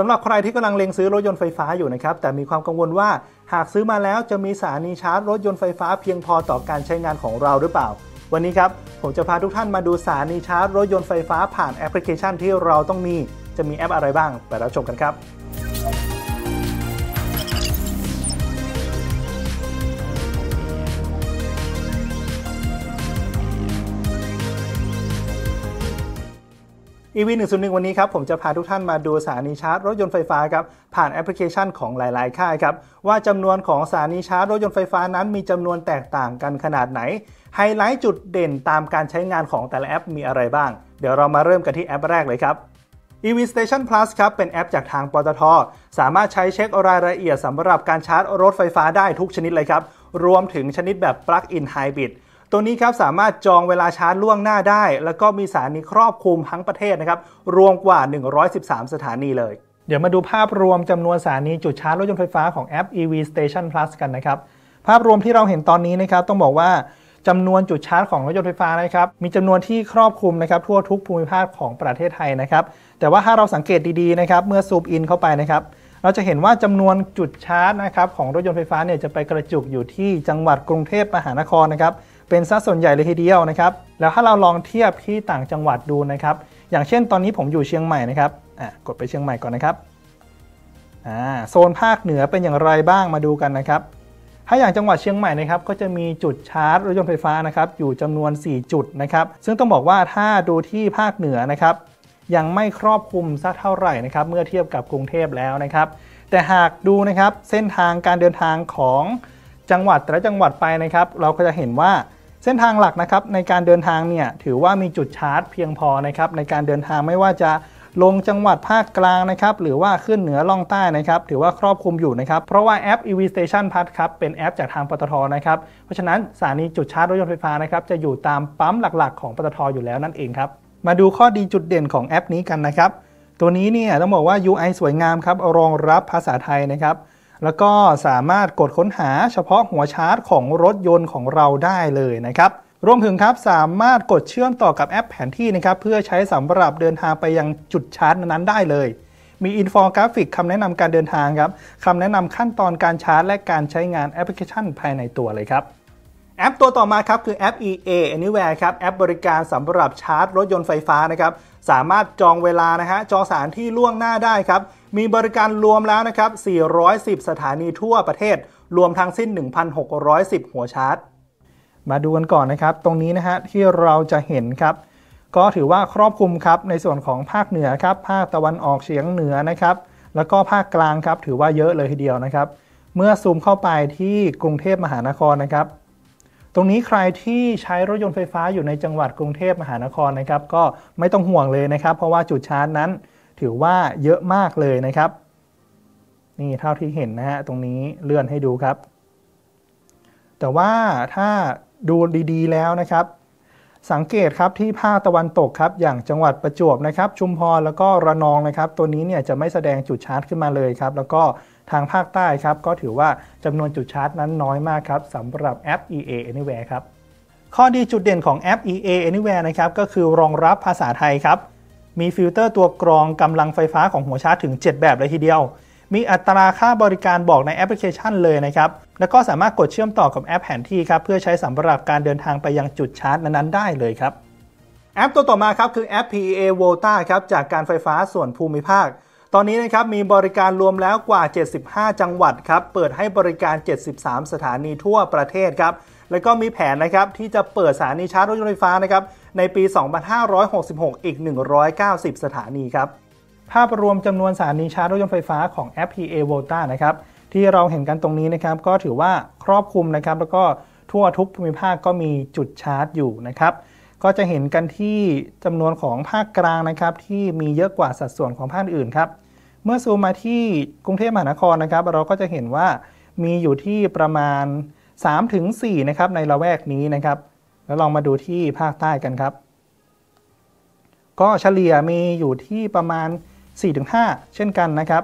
สำหรับใครที่กำลังเล็งซื้อรถยนต์ไฟฟ้าอยู่นะครับแต่มีความกังวลว่าหากซื้อมาแล้วจะมีสถานีชาร์จรถยนต์ไฟฟ้าเพียงพอต่อการใช้งานของเราหรือเปล่าวันนี้ครับผมจะพาทุกท่านมาดูสถานีชาร์จรถยนต์ไฟฟ้าผ่านแอปพลิเคชันที่เราต้องมีจะมีแอปอะไรบ้างไปรับชมกันครับEV 101 วันนี้ครับผมจะพาทุกท่านมาดูสถานีชาร์จรถยนต์ไฟฟ้าครับผ่านแอปพลิเคชันของหลายๆค่ายครับว่าจำนวนของสถานีชาร์จรถยนต์ไฟฟ้านั้นมีจำนวนแตกต่างกันขนาดไหนไฮไลท์จุดเด่นตามการใช้งานของแต่ละแอปมีอะไรบ้างเดี๋ยวเรามาเริ่มกันที่แอปแรกเลยครับ EV Station Plus ครับเป็นแอปจากทางปตท.สามารถใช้เช็ครายละเอียดสำหรับการชาร์จรถไฟฟ้าได้ทุกชนิดเลยครับรวมถึงชนิดแบบ Plug-in Hybridตัวนี้ครับสามารถจองเวลาชาร์จล่วงหน้าได้แล้วก็มีสถานีครอบคลุมทั้งประเทศนะครับรวมกว่า113 สถานีเลยเดี๋ยวมาดูภาพรวมจำนวนสถานีจุดชาร์จรถยนต์ไฟฟ้าของแอป EV Station Plus กันนะครับภาพรวมที่เราเห็นตอนนี้นะครับต้องบอกว่าจำนวนจุดชาร์จของรถยนต์ไฟฟ้านะครับมีจำนวนที่ครอบคลุมนะครับทั่วทุกภูมิภาคของประเทศไทยนะครับแต่ว่าถ้าเราสังเกตดีๆนะครับเมื่อซูมอินเข้าไปนะครับเราจะเห็นว่าจำนวนจุดชาร์จนะครับของรถยนต์ไฟฟ้าเนี่ยจะไปกระจุกอยู่ที่จังหวัดกรุงเทพมหานครนะครับเป็นซะส่วนใหญ่เลยทีเดียวนะครับแล้วถ้าเราลองเทียบที่ต่างจังหวัดดูนะครับอย่างเช่นตอนนี้ผมอยู่เชียงใหม่นะครับกดไปเชียงใหม่ก่อนนะครับโซนภาคเหนือเป็นอย่างไรบ้างมาดูกันนะครับถ้าอย่างจังหวัดเชียงใหม่นะครับก็จะมีจุดชาร์จรถยนต์ไฟฟ้านะครับอยู่จำนวน4จุดนะครับซึ่งต้องบอกว่าถ้าดูที่ภาคเหนือนะครับยังไม่ครอบคลุมสักเท่าไหร่นะครับเมื่อเทียบกับกรุงเทพแล้วนะครับแต่หากดูนะครับเส้นทางการเดินทางของจังหวัดแต่ละจังหวัดไปนะครับเราก็จะเห็นว่าเส้นทางหลักนะครับในการเดินทางเนี่ยถือว่ามีจุดชาร์จเพียงพอนะครับในการเดินทางไม่ว่าจะลงจังหวัดภาคกลางนะครับหรือว่าขึ้นเหนือล่องใต้นะครับถือว่าครอบคลุมอยู่นะครับเพราะว่าแอป EV Station Plus ครับเป็นแอปจากทางปตท.นะครับเพราะฉะนั้นสถานีจุดชาร์จรถยนต์ไฟฟ้านะครับจะอยู่ตามปั๊มหลักๆของปตท.อยู่แล้วนั่นเองครับมาดูข้อดีจุดเด่นของแอปนี้กันนะครับตัวนี้เนี่ยต้องบอกว่า UI สวยงามครับรองรับภาษาไทยนะครับแล้วก็สามารถกดค้นหาเฉพาะหัวชาร์จของรถยนต์ของเราได้เลยนะครับรวมถึงครับสามารถกดเชื่อมต่อกับแอปแผนที่นะครับเพื่อใช้สำหรับเดินทางไปยังจุดชาร์จนั้นได้เลยมีอินโฟกราฟิกคำแนะนำการเดินทางครับคำแนะนำขั้นตอนการชาร์จและการใช้งานแอปพลิเคชันภายในตัวเลยครับแอปตัวต่อมาครับคือแอป EA Anywhere ครับแอปบริการสำหรับชาร์จรถยนต์ไฟฟ้านะครับสามารถจองเวลานะฮะจองสถานที่ล่วงหน้าได้ครับมีบริการรวมแล้วนะครับ410 สถานีทั่วประเทศรวมทั้งสิ้น 1,610 หัวชาร์จมาดูกันก่อนนะครับตรงนี้นะฮะที่เราจะเห็นครับก็ถือว่าครอบคลุมครับในส่วนของภาคเหนือครับภาคตะวันออกเฉียงเหนือนะครับแล้วก็ภาคกลางครับถือว่าเยอะเลยทีเดียวนะครับเมื่อซูมเข้าไปที่กรุงเทพมหานครนะครับตรงนี้ใครที่ใช้รถยนต์ไฟฟ้าอยู่ในจังหวัดกรุงเทพมหานครนะครับก็ไม่ต้องห่วงเลยนะครับเพราะว่าจุดชาร์จนั้นถือว่าเยอะมากเลยนะครับนี่เท่าที่เห็นนะฮะตรงนี้เลื่อนให้ดูครับแต่ว่าถ้าดูดีๆแล้วนะครับสังเกตครับที่ภาคตะวันตกครับอย่างจังหวัดประจวบนะครับชุมพรแล้วก็ระนองนะครับตัวนี้เนี่ยจะไม่แสดงจุดชาร์จขึ้นมาเลยครับแล้วก็ทางภาคใต้ครับก็ถือว่าจำนวนจุดชาร์จนั้นน้อยมากครับสำหรับแอป EA Anywhere ครับข้อดีจุดเด่นของแอป EA Anywhere นะครับก็คือรองรับภาษาไทยครับมีฟิลเตอร์ตัวกรองกำลังไฟฟ้าของหัวชาร์จถึง7แบบเลยทีเดียวมีอัตราค่าบริการบอกในแอปพลิเคชันเลยนะครับแล้วก็สามารถกดเชื่อมต่อกับแอปแผนที่ครับเพื่อใช้สำหรับการเดินทางไปยังจุดชาร์จนั้นๆได้เลยครับแอปตัวต่อมาครับคือแอป PEA Volta ครับจากการไฟฟ้าส่วนภูมิภาคตอนนี้นะครับมีบริการรวมแล้วกว่า75จังหวัดครับเปิดให้บริการ73สถานีทั่วประเทศครับแล้วก็มีแผนนะครับที่จะเปิดสถานีชาร์จรถยนต์ไฟฟ้านะครับในปี2566อีก190สถานีครับภาพรวมจำนวนสถานีชาร์จรถยนต์ไฟฟ้าของแอป PEA Volta นะครับที่เราเห็นกันตรงนี้นะครับก็ถือว่าครอบคลุมนะครับแล้วก็ทั่วทุกภูมิภาคก็มีจุดชาร์จอยู่นะครับก็จะเห็นกันที่จำนวนของภาคกลางนะครับที่มีเยอะกว่าสัดส่วนของภาคอื่นครับเมื่อซูมมาที่กรุงเทพมหานครนะครับเราก็จะเห็นว่ามีอยู่ที่ประมาณ 3-4 นะครับในละแวกนี้นะครับแล้วลองมาดูที่ภาคใต้กันครับก็เฉลี่ยมีอยู่ที่ประมาณ 4-5 เช่นกันนะครับ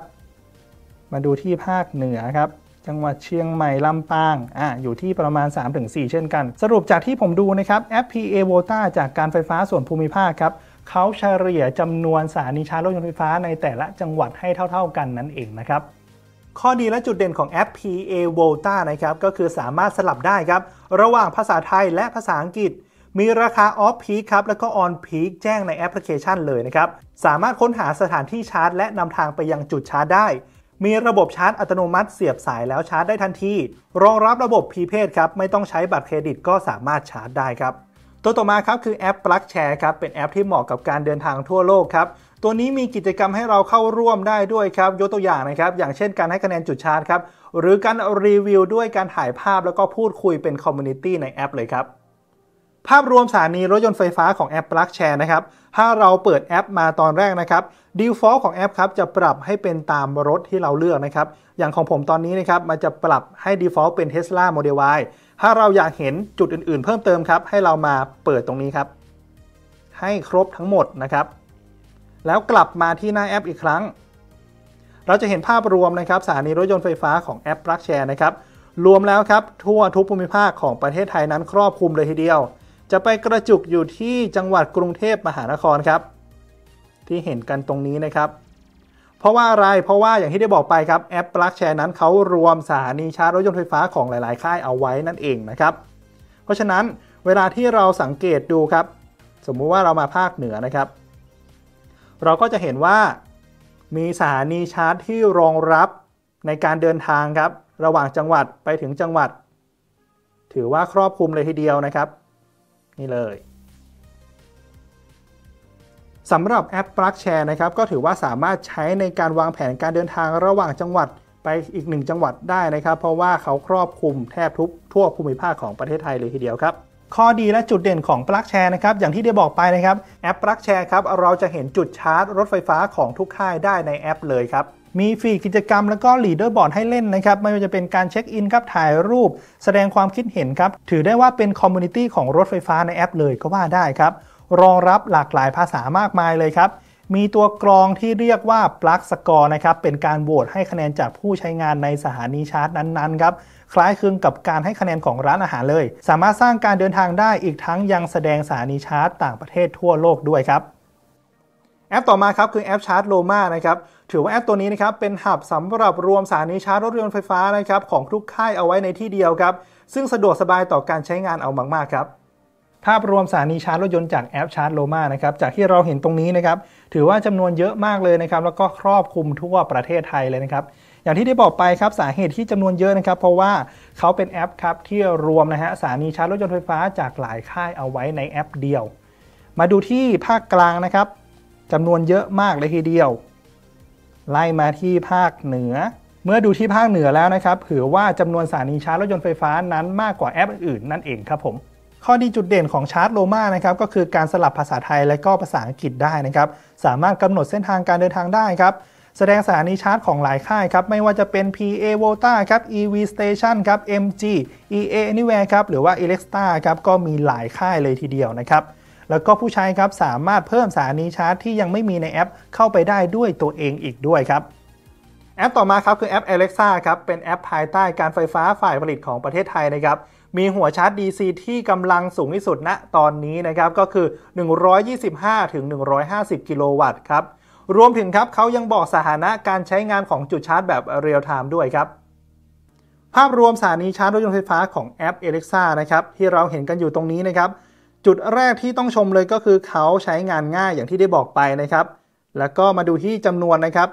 มาดูที่ภาคเหนือครับจังหวัดเชียงใหม่ลำปางอยู่ที่ประมาณ 3-4 เช่นกันสรุปจากที่ผมดูนะครับแอป PEA Volta จากการไฟฟ้าส่วนภูมิภาคครับ เขาเฉลี่ยจำนวนสถานีชาร์จรถยนต์ไฟฟ้าในแต่ละจังหวัดให้เท่าๆกันนั่นเองนะครับข้อดีและจุดเด่นของแอป PEA Volta นะครับก็คือสามารถสลับได้ครับระหว่างภาษาไทยและภาษาอังกฤษมีราคา Off Peak ครับแล้วก็ On Peak แจ้งในแอปพลิเคชันเลยนะครับสามารถค้นหาสถานที่ชาร์จและนำทางไปยังจุดชาร์จได้มีระบบชาร์จอัตโนมัติเสียบสายแล้วชาร์จได้ทันทีรองรับระบบPrepaidครับไม่ต้องใช้บัตรเครดิตก็สามารถชาร์จได้ครับตัวต่อมาครับคือแอป PlugShare ครับเป็นแอปที่เหมาะกับการเดินทางทั่วโลกครับตัวนี้มีกิจกรรมให้เราเข้าร่วมได้ด้วยครับยกตัวอย่างนะครับอย่างเช่นการให้คะแนนจุดชาร์จครับหรือการรีวิวด้วยการถ่ายภาพแล้วก็พูดคุยเป็นคอมมูนิตี้ในแอปเลยครับภาพรวมสถานีรถยนต์ไฟฟ้าของแอป PlugShare นะครับถ้าเราเปิดแอปมาตอนแรกนะครับ Default ของแอปครับจะปรับให้เป็นตามรถที่เราเลือกนะครับอย่างของผมตอนนี้นะครับมันจะปรับให้ Default เป็น Tesla Model Y ถ้าเราอยากเห็นจุดอื่นๆเพิ่มเติมครับให้เรามาเปิดตรงนี้ครับให้ครบทั้งหมดนะครับแล้วกลับมาที่หน้าแอปอีกครั้งเราจะเห็นภาพรวมนะครับสถานีรถยนต์ไฟฟ้าของแอป PlugShare นะครับรวมแล้วครับทั่วทุกภูมิภาคของประเทศไทยนั้นครอบคลุมเลยทีเดียวจะไปกระจุกอยู่ที่จังหวัดกรุงเทพมหานครครับที่เห็นกันตรงนี้นะครับเพราะว่าอะไรเพราะว่าอย่างที่ได้บอกไปครับแอป PlugShare นั้นเขารวมสถานีชาร์จรถยนต์ไฟฟ้าของหลายๆค่ายเอาไว้นั่นเองนะครับเพราะฉะนั้นเวลาที่เราสังเกตดูครับสมมุติว่าเรามาภาคเหนือนะครับเราก็จะเห็นว่ามีสถานีชาร์จที่รองรับในการเดินทางครับระหว่างจังหวัดไปถึงจังหวัดถือว่าครอบคลุมเลยทีเดียวนะครับนี่เลยสำหรับแอป PlugShare นะครับก็ถือว่าสามารถใช้ในการวางแผนการเดินทางระหว่างจังหวัดไปอีกหนึ่งจังหวัดได้นะครับเพราะว่าเขาครอบคลุมแทบทุกทั่วภูมิภาคของประเทศไทยเลยทีเดียวครับข้อดีและจุดเด่นของ PlugShare นะครับอย่างที่ได้บอกไปนะครับแอป PlugShare ครับเราจะเห็นจุดชาร์จรถไฟฟ้าของทุกค่ายได้ในแอปเลยครับมีฟรีกิจกรรมแล้วก็ลีดเดอร์บอร์ดให้เล่นนะครับไม่ว่าจะเป็นการเช็คอินครับถ่ายรูปแสดงความคิดเห็นครับถือได้ว่าเป็นคอมมูนิตี้ของรถไฟฟ้าในแอปเลยก็ว่าได้ครับรองรับหลากหลายภาษามากมายเลยครับมีตัวกรองที่เรียกว่า PlugScore นะครับเป็นการโหวตให้คะแนนจากผู้ใช้งานในสถานีชาร์จนั้นๆครับคล้ายคลึงกับการให้คะแนนของร้านอาหารเลยสามารถสร้างการเดินทางได้อีกทั้งยังแสดงสถานีชาร์จต่างประเทศทั่วโลกด้วยครับแอปต่อมาครับคือแอปชาร์จโลมานะครับถือว่าแอปตัวนี้นะครับเป็นหับสำหรับรวมสถานีชาร์จรถยนต์ไฟฟ้านะครับของทุกค่ายเอาไว้ในที่เดียวครับซึ่งสะดวกสบายต่อการใช้งานเอามากๆครับภาพรวมสถานีชาร์จรถยนต์จากแอปชาร์จโลมานะครับจากที่เราเห็นตรงนี้นะครับถือว่าจำนวนเยอะมากเลยนะครับแล้วก็ครอบคลุมทั่วประเทศไทยเลยนะครับอย่างที่ได้บอกไปครับสาเหตุที่จำนวนเยอะนะครับเพราะว่าเขาเป็นแอปครับที่รวมนะฮะสถานีชาร์จรถยนต์ไฟฟ้าจากหลายค่ายเอาไว้ในแอปเดียวมาดูที่ภาคกลางนะครับจำนวนเยอะมากเลยทีเดียวไล่มาที่ภาคเหนือเมื่อดูที่ภาคเหนือแล้วนะครับถือว่าจำนวนสถานีชาร์จรถยนต์ไฟฟ้านั้นมากกว่าแอปอื่นนั่นเองครับผมข้อดีจุดเด่นของชาร์จโลมานะครับก็คือการสลับภาษาไทยและก็ภาษาอังกฤษได้นะครับสามารถกำหนดเส้นทางการเดินทางได้ครับแสดงสถานีชาร์จของหลายค่ายครับไม่ว่าจะเป็น PEA Volta ครับ EV Station ครับ MG EA Anywhere ครับหรือว่า EleXA ครับก็มีหลายค่ายเลยทีเดียวนะครับแล้วก็ผู้ใช้ครับสามารถเพิ่มสถานีชาร์จที่ยังไม่มีในแอปเข้าไปได้ด้วยตัวเองอีกด้วยครับแอปต่อมาครับคือแอป EleXA ครับเป็นแอปภายใต้การไฟฟ้าฝ่ายผลิตของประเทศไทยนะครับมีหัวชาร์จ DC ที่กำลังสูงที่สุดณตอนนี้นะครับก็คือ 125-150 กิโลวัตต์ครับรวมถึงครับเขายังบอกสถานะการใช้งานของจุดชาร์จแบบเรียลไทม์ด้วยครับภาพรวมสถานีชาร์จรถยนต์ไฟฟ้าของแอป EleXA นะครับที่เราเห็นกันอยู่ตรงนี้นะครับจุดแรกที่ต้องชมเลยก็คือเขาใช้งานง่ายอย่างที่ได้บอกไปนะครับแล้วก็มาดูที่จำนวนนะครับ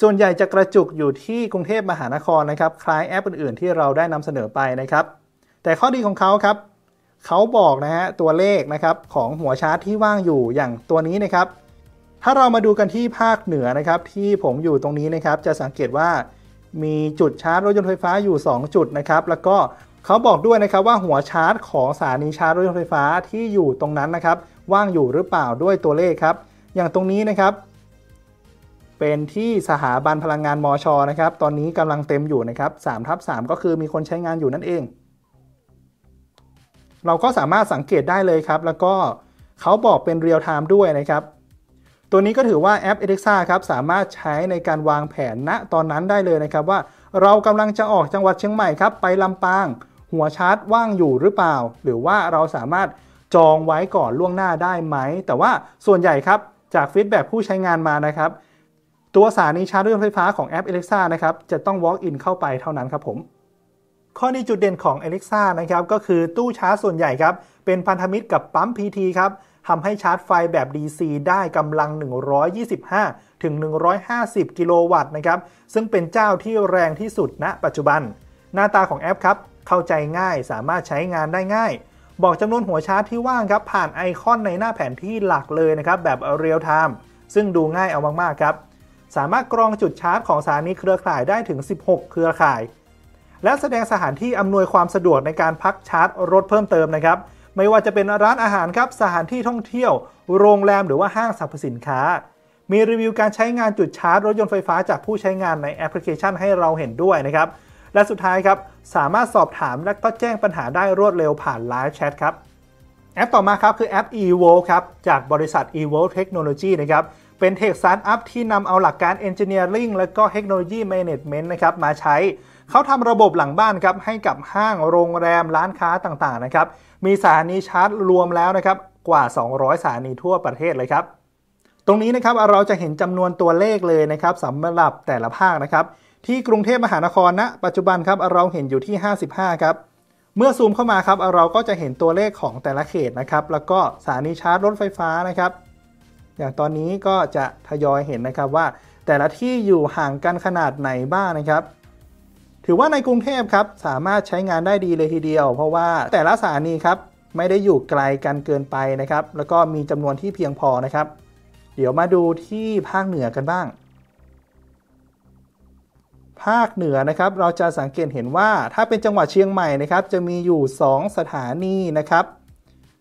ส่วนใหญ่จะกระจุกอยู่ที่กรุงเทพมหานครนะครับคล้ายแอปอื่นๆที่เราได้นำเสนอไปนะครับแต่ข้อดีของเขาครับเขาบอกนะฮะตัวเลขนะครับของหัวชาร์จที่ว่างอยู่อย่างตัวนี้นะครับถ้าเรามาดูกันที่ภาคเหนือนะครับที่ผมอยู่ตรงนี้นะครับจะสังเกตว่ามีจุดชาร์จรถยนต์ไฟฟ้าอยู่2จุดนะครับแล้วก็เขาบอกด้วยนะครับว่าหัวชาร์จของสถานีชาร์จรถยนต์ไฟฟ้าที่อยู่ตรงนั้นนะครับว่างอยู่หรือเปล่าด้วยตัวเลขครับอย่างตรงนี้นะครับเป็นที่สถาบันพลังงานมช.นะครับตอนนี้กำลังเต็มอยู่นะครับ 3/3 ก็คือมีคนใช้งานอยู่นั่นเองเราก็สามารถสังเกตได้เลยครับแล้วก็เขาบอกเป็นเรียลไทม์ด้วยนะครับตัวนี้ก็ถือว่าแอป EleXA ครับสามารถใช้ในการวางแผนณตอนนั้นได้เลยนะครับว่าเรากำลังจะออกจังหวัดเชียงใหม่ครับไปลำปางหัวชาร์จว่างอยู่หรือเปล่าหรือว่าเราสามารถ จองไว้ก่อนล่วงหน้าได้ไหมแต่ว่าส่วนใหญ่ครับจากฟีดแบ็กผู้ใช้งานมานะครับตัวสถานีชาร์จรถยนต์ไฟฟ้าของแอป EleXA นะครับจะต้อง walk in เข้าไปเท่านั้นครับผมข้อดีจุดเด่นของ EleXA นะครับก็คือตู้ชาร์จส่วนใหญ่ครับเป็นพันธมิตรกับปั๊ม PT ครับทำให้ชาร์จไฟแบบ DC ได้กำลัง 125 ถึง 150 กิโลวัตต์นะครับซึ่งเป็นเจ้าที่แรงที่สุดณปัจจุบันหน้าตาของแอปครับเข้าใจง่ายสามารถใช้งานได้ง่ายบอกจำนวนหัวชาร์จที่ว่างครับผ่านไอคอนในหน้าแผนที่หลักเลยนะครับแบบ Real Time ซึ่งดูง่ายเอามากๆครับสามารถกรองจุดชาร์จของสถานีเครือข่ายได้ถึง16เครือข่ายและแสดงสถานที่อำนวยความสะดวกในการพักชาร์จรถเพิ่มเติมนะครับไม่ว่าจะเป็นร้านอาหารครับสถานที่ท่องเที่ยวโรงแรมหรือว่าห้างสรรพสินค้ามีรีวิวการใช้งานจุดชาร์จรถยนต์ไฟฟ้าจากผู้ใช้งานในแอปพลิเคชันให้เราเห็นด้วยนะครับและสุดท้ายครับสามารถสอบถามและก็แจ้งปัญหาได้รวดเร็วผ่านไลฟ์แชทครับแอปต่อมาครับคือแอป evo ครับจากบริษัท evo Technology นะครับเป็นเทคสตาร์ทอัพที่นำเอาหลักการ Engineering และก็ Technology Management นะครับมาใช้เขาทำระบบหลังบ้านครับให้กับห้างโรงแรมร้านค้าต่างๆนะครับมีสถานีชาร์จรวมแล้วนะครับกว่า200สถานีทั่วประเทศเลยครับตรงนี้นะครับเราจะเห็นจำนวนตัวเลขเลยนะครับสำหรับแต่ละภาคนะครับที่กรุงเทพมหานครณปัจจุบันครับเราเห็นอยู่ที่55ครับเมื่อซูมเข้ามาครับเราก็จะเห็นตัวเลขของแต่ละเขตนะครับแล้วก็สถานีชาร์จรถไฟฟ้านะครับอย่างตอนนี้ก็จะทยอยเห็นนะครับว่าแต่ละที่อยู่ห่างกันขนาดไหนบ้างนะครับถือว่าในกรุงเทพครับสามารถใช้งานได้ดีเลยทีเดียวเพราะว่าแต่ละสถานีครับไม่ได้อยู่ไกลกันเกินไปนะครับแล้วก็มีจำนวนที่เพียงพอนะครับเดี๋ยวมาดูที่ภาคเหนือกันบ้างภาคเหนือนะครับเราจะสังเกตเห็นว่าถ้าเป็นจังหวัดเชียงใหม่นะครับจะมีอยู่2สถานีนะครับ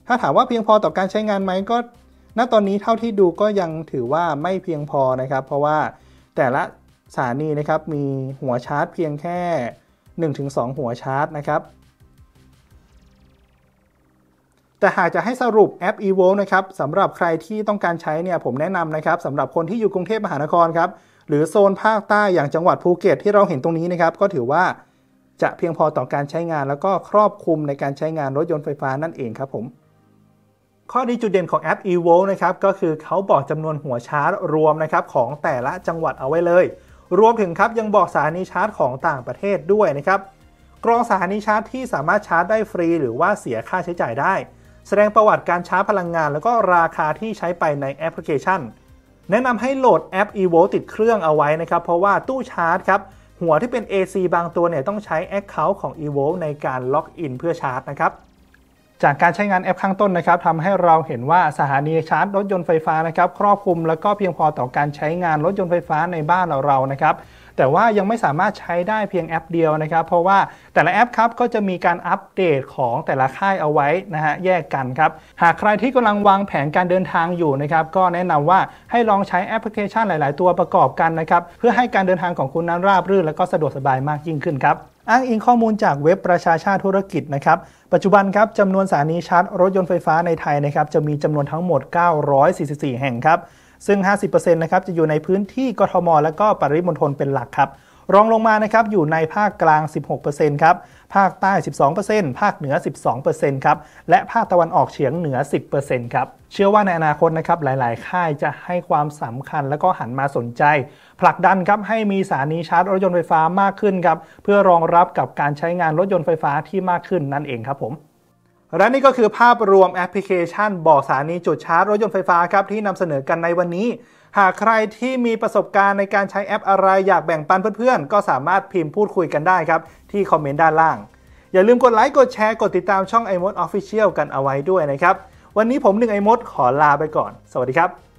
ถ้าถามว่าเพียงพอต่อการใช้งานไหมก็ณตอนนี้เท่าที่ดูก็ยังถือว่าไม่เพียงพอนะครับเพราะว่าแต่ละสถานีนะครับมีหัวชาร์จเพียงแค่ 1-2 หัวชาร์จนะครับแต่หากจะให้สรุปแอป evo นะครับสำหรับใครที่ต้องการใช้เนี่ยผมแนะนำนะครับสำหรับคนที่อยู่กรุงเทพมหานครครับหรือโซนภาคใต้อย่างจังหวัดภูเก็ตที่เราเห็นตรงนี้นะครับก็ถือว่าจะเพียงพอต่อการใช้งานแล้วก็ครอบคลุมในการใช้งานรถยนต์ไฟฟ้านั่นเองครับผมข้อดีจุดเด่นของแอป evo นะครับก็คือเขาบอกจำนวนหัวชาร์จรวมนะครับของแต่ละจังหวัดเอาไว้เลยรวมถึงครับยังบอกสถานีชาร์จของต่างประเทศด้วยนะครับกรองสถานีชาร์จที่สามารถชาร์จได้ฟรีหรือว่าเสียค่าใช้จ่ายได้แสดงประวัติการชาร์จพลังงานแล้วก็ราคาที่ใช้ไปในแอปพลิเคชันแนะนำให้โหลดแอป evo ติดเครื่องเอาไว้นะครับเพราะว่าตู้ชาร์จครับหัวที่เป็น AC บางตัวเนี่ยต้องใช้ Account ของ evo ในการล็อกอินเพื่อชาร์จนะครับจากการใช้งานแอปข้างต้นนะครับทำให้เราเห็นว่าสถานีชาร์จรถยนต์ไฟฟ้านะครับครอบคลุมและก็เพียงพอต่อการใช้งานรถยนต์ไฟฟ้าในบ้านเรานะครับแต่ว่ายังไม่สามารถใช้ได้เพียงแอปเดียวนะครับเพราะว่าแต่ละแอปครับก็จะมีการอัปเดตของแต่ละค่ายเอาไว้นะฮะแยกกันครับหากใครที่กำลังวางแผนการเดินทางอยู่นะครับก็แนะนำว่าให้ลองใช้แอปพลิเคชันหลายๆตัวประกอบกันนะครับเพื่อให้การเดินทางของคุณนั้นราบรื่นและก็สะดวกสบายมากยิ่งขึ้นครับอ้างอิงข้อมูลจากเว็บประชาชาติธุรกิจนะครับปัจจุบันครับจำนวนสถานีชาร์จรถยนต์ไฟฟ้าในไทยนะครับจะมีจำนวนทั้งหมด944แห่งครับซึ่ง 50% นะครับจะอยู่ในพื้นที่กทมและก็ปริมณฑลเป็นหลักครับรองลงมานะครับอยู่ในภาคกลาง 16% ครับภาคใต้ 12% ภาคเหนือ 12% ครับและภาคตะวันออกเฉียงเหนือ 10% ครับเชื่อว่าในอนาคตนะครับหลายๆค่ายจะให้ความสำคัญและก็หันมาสนใจผลักดันครับให้มีสถานีชาร์จรถยนต์ไฟฟ้ามากขึ้นครับเพื่อรองรับกับการใช้งานรถยนต์ไฟฟ้าที่มากขึ้นนั่นเองครับผมและนี่ก็คือภาพรวมแอปพลิเคชันบอกสถานีจุดชาร์จรถยนต์ไฟฟ้าครับที่นำเสนอกันในวันนี้หากใครที่มีประสบการณ์ในการใช้แอปอะไรอยากแบ่งปันเพื่อนๆก็สามารถพิมพ์พูดคุยกันได้ครับที่คอมเมนต์ด้านล่างอย่าลืมกดไลค์กดแชร์กดติดตามช่อง iMoD Official กันเอาไว้ด้วยนะครับวันนี้ผม1 iMoD ขอลาไปก่อนสวัสดีครับ